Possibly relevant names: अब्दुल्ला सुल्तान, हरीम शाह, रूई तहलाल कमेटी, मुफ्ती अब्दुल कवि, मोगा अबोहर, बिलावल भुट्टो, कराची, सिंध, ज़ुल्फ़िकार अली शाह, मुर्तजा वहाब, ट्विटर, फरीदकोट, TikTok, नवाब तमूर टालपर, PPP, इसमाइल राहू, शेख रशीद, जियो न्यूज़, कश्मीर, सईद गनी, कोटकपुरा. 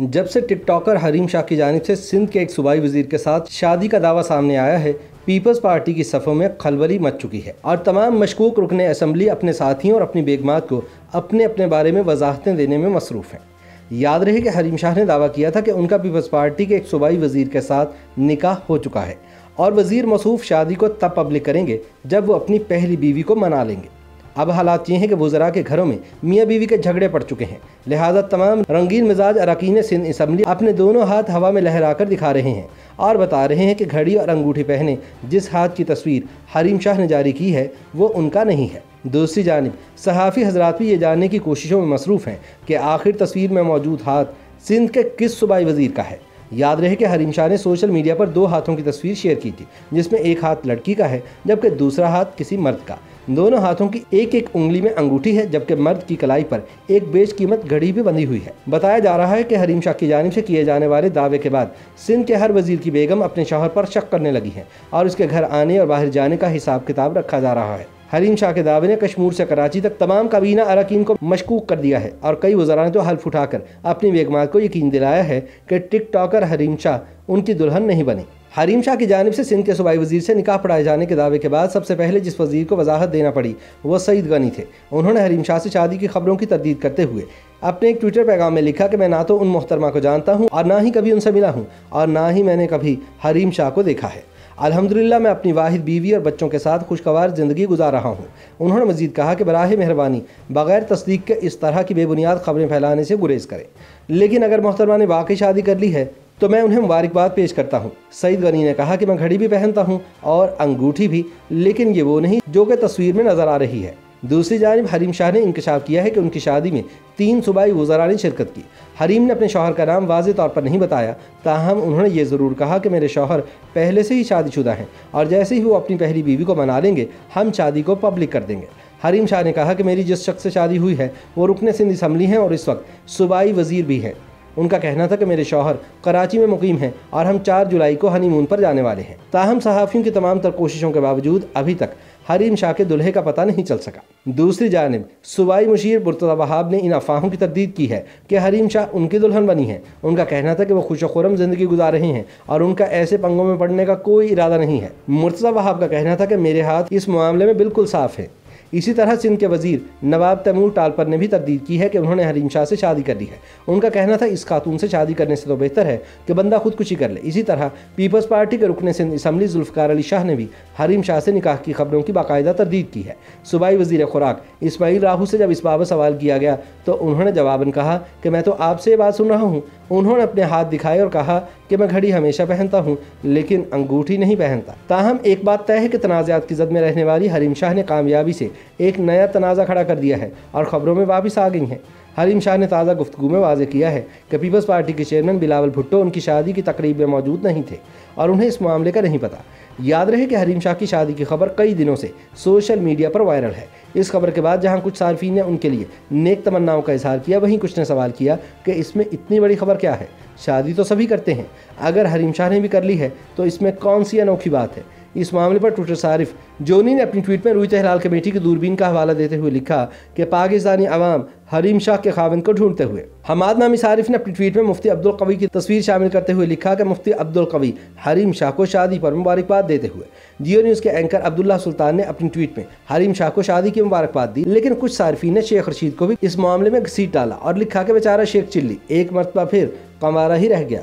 जब से टिकटॉकर हरीम शाह की जानिब से सिंध के एक सूबाई वजीर के साथ शादी का दावा सामने आया है, पीपल्स पार्टी की सफ़ों में खलबली मच चुकी है और तमाम मशकूक रुकने असम्बली अपने साथियों और अपनी बेगमात को अपने अपने बारे में वजाहतें देने में मसरूफ़ हैं। याद रहे कि हरीम शाह ने दावा किया था कि उनका पीपल्स पार्टी के एक सूबाई वजीर के साथ निकाह हो चुका है और वजीर मसूफ शादी को तब पब्लिक करेंगे जब वो अपनी पहली बीवी को मना लेंगे। अब हालात ये हैं कि वज़रा के घरों में मियाँ बीवी के झगड़े पड़ चुके हैं, लिहाजा तमाम रंगीन मिजाज अरकान सिंध असम्बली अपने दोनों हाथ हवा में लहराकर दिखा रहे हैं और बता रहे हैं कि घड़ी और अंगूठी पहने जिस हाथ की तस्वीर हरीम शाह ने जारी की है वो उनका नहीं है। दूसरी जानिब सहाफ़ी हजरात भी ये जानने की कोशिशों में मसरूफ़ हैं कि आखिर तस्वीर में मौजूद हाथ सिंध के किस सूबाई वज़ीर का है। याद रहे कि हरीम शाह ने सोशल मीडिया पर दो हाथों की तस्वीर शेयर की थी, जिसमें एक हाथ लड़की का है जबकि दूसरा हाथ किसी मर्द का। दोनों हाथों की एक एक उंगली में अंगूठी है जबकि मर्द की कलाई पर एक बेशकीमत घड़ी भी बंधी हुई है। बताया जा रहा है कि हरीम शाह की जानिब से किए जाने वाले दावे के बाद सिंध के हर वजीर की बेगम अपने शौहर पर शक करने लगी है और उसके घर आने और बाहर जाने का हिसाब किताब रखा जा रहा है। हरीम शाह के दावे ने कश्मीर से कराची तक तमाम काबीना अरकान को मशकूक कर दिया है और कई वज़रा ने तो हल्फ उठाकर अपनी बेगमात को यकीन दिलाया है कि टिकटॉकर हरीम शाह उनकी दुल्हन नहीं बनी। हरीम शाह की जानिब से सिंध के सूबाई वजीर से निकाह पढ़ाए जाने के दावे के बाद सबसे पहले जिस वजीर को वजाहत देना पड़ी वो सईद गनी थे। उन्होंने हरीम शाह से शादी की खबरों की तरदीद करते हुए अपने एक ट्विटर पैगाम में लिखा कि मैं ना तो उन मोहतरमा को जानता हूँ और ना ही कभी उनसे मिला हूँ और ना ही मैंने कभी हरीम शाह को देखा है। अल्हम्दुलिल्लाह मैं अपनी वाहिद बीवी और बच्चों के साथ खुशगवार ज़िंदगी गुजार रहा हूँ। उन्होंने मजीद कहा कि बराहे मेहरबानी बगैर तस्दीक के इस तरह की बेबुनियाद खबरें फैलाने से गुरेज़ करें, लेकिन अगर मोहतरमा ने वाकई शादी कर ली है तो मैं उन्हें मुबारकबाद पेश करता हूँ। सईद गनी ने कहा कि मैं घड़ी भी पहनता हूँ और अंगूठी भी, लेकिन ये वो नहीं जो कि तस्वीर में नज़र आ रही है। दूसरी जानिब हरीम शाह ने इंकशाफ किया है कि उनकी शादी में 3 सूबाई वज़रा ने शिरकत की। हरीम ने अपने शौहर का नाम वाज़े तौर पर नहीं बताया, ताहम उन्होंने ये ज़रूर कहा कि मेरे शौहर पहले से ही शादीशुदा हैं और जैसे ही वो अपनी पहली बीवी को मना लेंगे हम शादी को पब्लिक कर देंगे। हरीम शाह ने कहा कि मेरी जिस शख्स से शादी हुई है वो रुकने सिंध असम्बली हैं और इस वक्त सूबाई वज़ीर भी हैं। उनका कहना था कि मेरे शौहर कराची में मुकीम हैं और हम 4 जुलाई को हनीमून पर जाने वाले हैं। ताहम सहाफ़ियों की तमाम तर कोशिशों के बावजूद अभी तक हरीम शाह के दुल्हे का पता नहीं चल सका। दूसरी जानिब सूबाई मुशीर मुर्तजा वहाब ने इन अफवाहों की तरदीद की है कि हरीम शाह उनकी दुल्हन बनी है। उनका कहना था कि वो खुश खुरम ज़िंदगी गुजार रहे हैं और उनका ऐसे पंगों में पड़ने का कोई इरादा नहीं है। मुर्तजा वहाब का कहना था कि मेरे हाथ इस मामले में बिल्कुल साफ़ है। इसी तरह सिंध के वजीर नवाब तमूर टालपर ने भी तरदीद की है कि उन्होंने हरीम शाह से शादी कर ली है। उनका कहना था इस खातून से शादी करने से तो बेहतर है कि बंदा खुदकुशी कर ले। इसी तरह पीपल्स पार्टी के रुकने सिंध असम्बली ज़ुल्फ़िकार अली शाह ने भी हरीम शाह से निकाह की खबरों की बाकायदा तरदीद की है। सूबाई वजीर खुराक इसमाइल राहू से जब इस बाबत सवाल किया गया तो उन्होंने जवाबन कहा कि मैं तो आपसे ये बात सुन रहा हूँ। उन्होंने अपने हाथ दिखाए और कहा कि मैं घड़ी हमेशा पहनता हूँ लेकिन अंगूठी नहीं पहनता। ताहम एक बात तय है कि तनाज़ात की जद में रहने वाली हरीम शाह ने कामयाबी से एक नया तनाज़ा खड़ा कर दिया है और ख़बरों में वापस आ गई हैं। हरीम शाह ने ताज़ा गुफ्तगू में वाज़े किया है कि पीपल्स पार्टी के चेयरमैन बिलावल भुट्टो उनकी शादी की तकरीब में मौजूद नहीं थे और उन्हें इस मामले का नहीं पता। याद रहे कि हरीम शाह की शादी की खबर कई दिनों से सोशल मीडिया पर वायरल है। इस खबर के बाद जहां कुछ सार्फिन ने उनके लिए नेक तमन्नाओं का इजहार किया, वहीं कुछ ने सवाल किया कि इसमें इतनी बड़ी खबर क्या है, शादी तो सभी करते हैं, अगर हरीम शाह ने भी कर ली है तो इसमें कौन सी अनोखी बात है। इस मामले पर ट्विटर सारिफ जोनी ने अपनी ट्वीट में रूई तहलाल कमेटी की दूरबीन का हवाला देते हुए लिखा कि पाकिस्तानी अवाम हरीम शाह के खाविन को ढूंढते हुए। हमाद नामी सारिफ ने अपनी ट्वीट में मुफ्ती अब्दुल कवि की तस्वीर शामिल करते हुए लिखा कि मुफ्ती अब्दुल कवि हरीम शाह को शादी पर मुबारकबाद देते हुए। जियो न्यूज़ के एंकर अब्दुल्ला सुल्तान ने अपनी ट्वीट में हरीम शाह को शादी की मुबारकबाद दी, लेकिन कुछ सार्फिन ने शेख रशीद को भी इस मामले में घसीट डाला और लिखा कि बेचारा शेख चिल्ली एक मरतबा फिर कमारा ही रह गया।